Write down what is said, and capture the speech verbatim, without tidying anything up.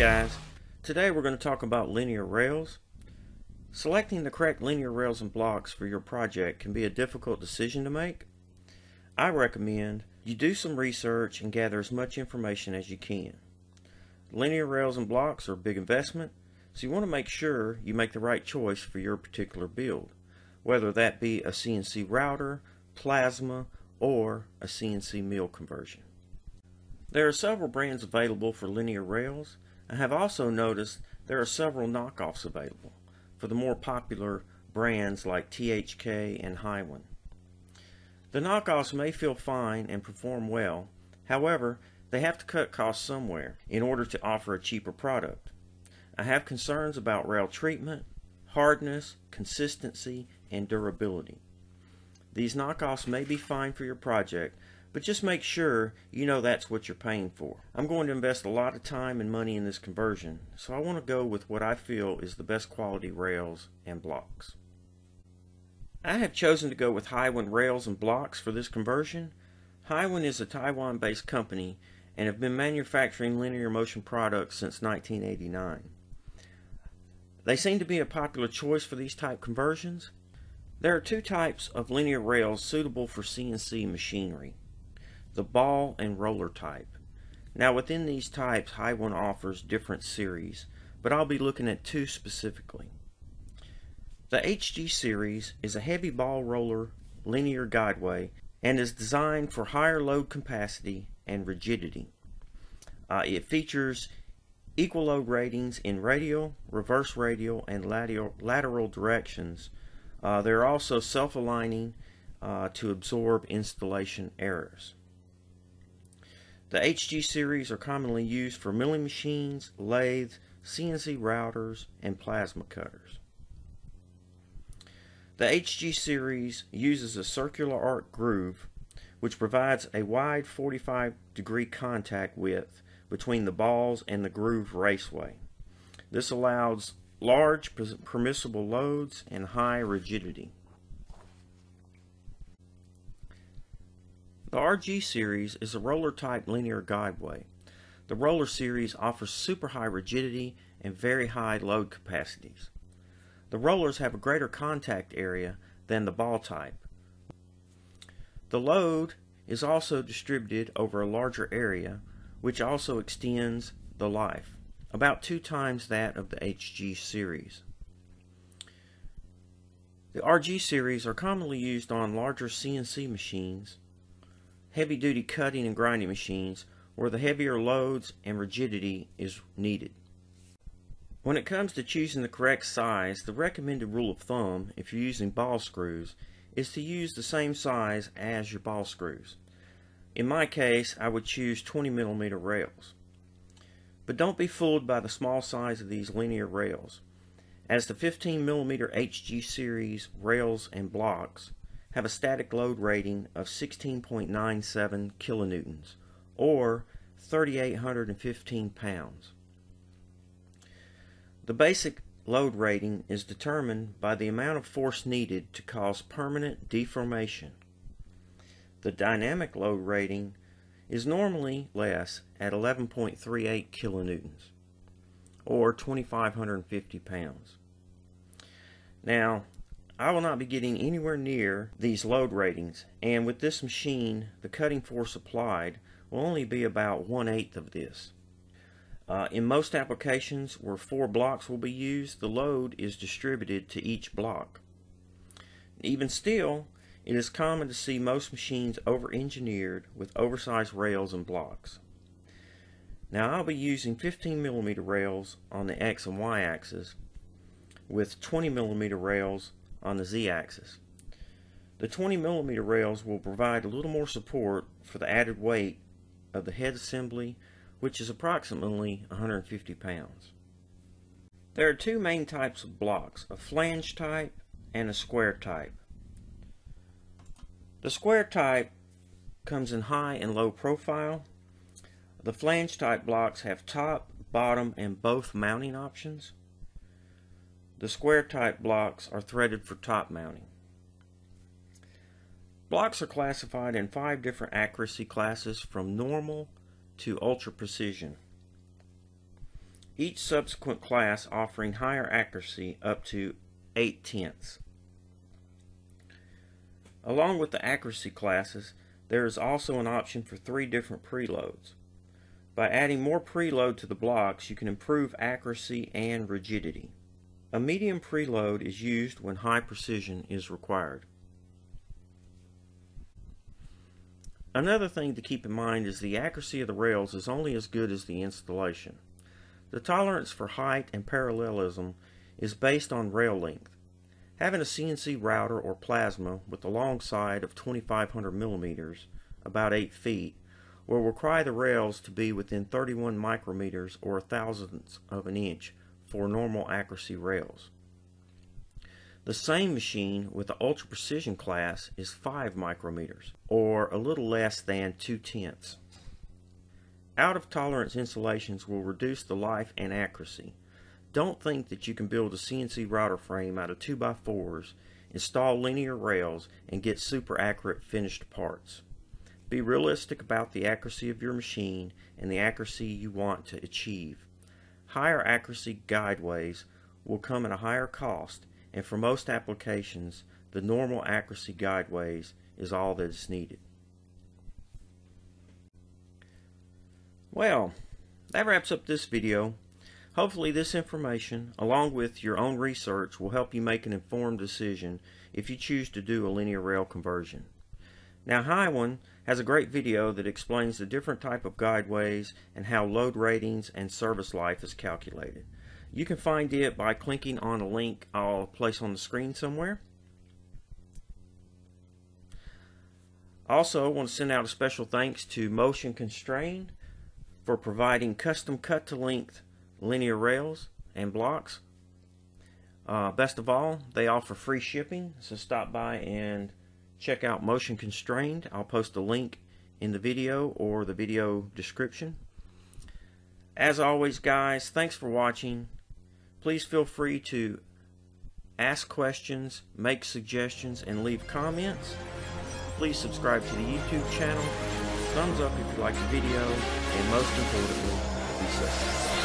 guys, today we're going to talk about linear rails. Selecting the correct linear rails and blocks for your project can be a difficult decision to make. I recommend you do some research and gather as much information as you can. Linear rails and blocks are a big investment, so you want to make sure you make the right choice for your particular build, whether that be a C N C router, plasma, or a C N C mill conversion. There are several brands available for linear rails. I have also noticed there are several knockoffs available for the more popular brands like T H K and Hiwin. The knockoffs may feel fine and perform well, however, they have to cut costs somewhere in order to offer a cheaper product. I have concerns about rail treatment, hardness, consistency, and durability. These knockoffs may be fine for your project, but just make sure you know that's what you're paying for. I'm going to invest a lot of time and money in this conversion, so I want to go with what I feel is the best quality rails and blocks. I have chosen to go with Hiwin rails and blocks for this conversion. Hiwin is a Taiwan-based company and have been manufacturing linear motion products since nineteen eighty-nine. They seem to be a popular choice for these type conversions. There are two types of linear rails suitable for C N C machinery: the ball and roller type. Now within these types, Hiwin offers different series, but I'll be looking at two specifically. The H G series is a heavy ball roller linear guideway and is designed for higher load capacity and rigidity. Uh, it features equal load ratings in radial, reverse radial, and lateral, lateral directions. Uh, they're also self-aligning uh, to absorb installation errors. The H G series are commonly used for milling machines, lathes, C N C routers, and plasma cutters. The H G series uses a circular arc groove, which provides a wide forty-five degree contact width between the balls and the groove raceway. This allows large permissible loads and high rigidity. The R G series is a roller type linear guideway. The roller series offers super high rigidity and very high load capacities. The rollers have a greater contact area than the ball type. The load is also distributed over a larger area, which also extends the life, about two times that of the H G series. The R G series are commonly used on larger C N C machines, heavy-duty cutting and grinding machines where the heavier loads and rigidity is needed. When it comes to choosing the correct size, the recommended rule of thumb, if you're using ball screws, is to use the same size as your ball screws. In my case, I would choose twenty millimeter rails. But don't be fooled by the small size of these linear rails, as the fifteen millimeter H G series rails and blocks have a static load rating of sixteen point nine seven kilonewtons, or three thousand eight hundred fifteen pounds. The basic load rating is determined by the amount of force needed to cause permanent deformation. The dynamic load rating is normally less at eleven point three eight kilonewtons, or two thousand five hundred fifty pounds. Now, I will not be getting anywhere near these load ratings, and with this machine, the cutting force applied will only be about one eighth of this. Uh, in most applications where four blocks will be used, the load is distributed to each block. Even still, it is common to see most machines over-engineered with oversized rails and blocks. Now I'll be using fifteen millimeter rails on the X and Y axis, with twenty millimeter rails on the Z axis. The twenty millimeter rails will provide a little more support for the added weight of the head assembly, which is approximately one hundred fifty pounds. There are two main types of blocks, a flange type and a square type. The square type comes in high and low profile. The flange type blocks have top, bottom, and both mounting options. The square type blocks are threaded for top mounting. Blocks are classified in five different accuracy classes, from normal to ultra precision. each subsequent class offering higher accuracy up to eight tenths. Along with the accuracy classes, there is also an option for three different preloads. By adding more preload to the blocks, you can improve accuracy and rigidity. A medium preload is used when high precision is required. Another thing to keep in mind is the accuracy of the rails is only as good as the installation. The tolerance for height and parallelism is based on rail length. Having a C N C router or plasma with a long side of twenty-five hundred millimeters, about eight feet, will require the rails to be within thirty-one micrometers or thousandths of an inch for normal accuracy rails. The same machine with the ultra precision class is five micrometers, or a little less than two tenths. Out of tolerance installations will reduce the life and accuracy. Don't think that you can build a C N C router frame out of two by fours, install linear rails, and get super accurate finished parts. Be realistic about the accuracy of your machine and the accuracy you want to achieve. Higher accuracy guideways will come at a higher cost, and for most applications, the normal accuracy guideways is all that is needed. Well, that wraps up this video. Hopefully this information, along with your own research, will help you make an informed decision if you choose to do a linear rail conversion. Now, Hiwin has a great video that explains the different type of guideways and how load ratings and service life is calculated. You can find it by clicking on a link I'll place on the screen somewhere. Also, I want to send out a special thanks to MotionConstrained for providing custom cut-to-length linear rails and blocks. Uh, best of all, they offer free shipping, so stop by and check out MotionConstrained. I'll post a link in the video or the video description. As always, guys, thanks for watching. Please feel free to ask questions, make suggestions, and leave comments. Please subscribe to the YouTube channel. Thumbs up if you like the video, and most importantly, be safe.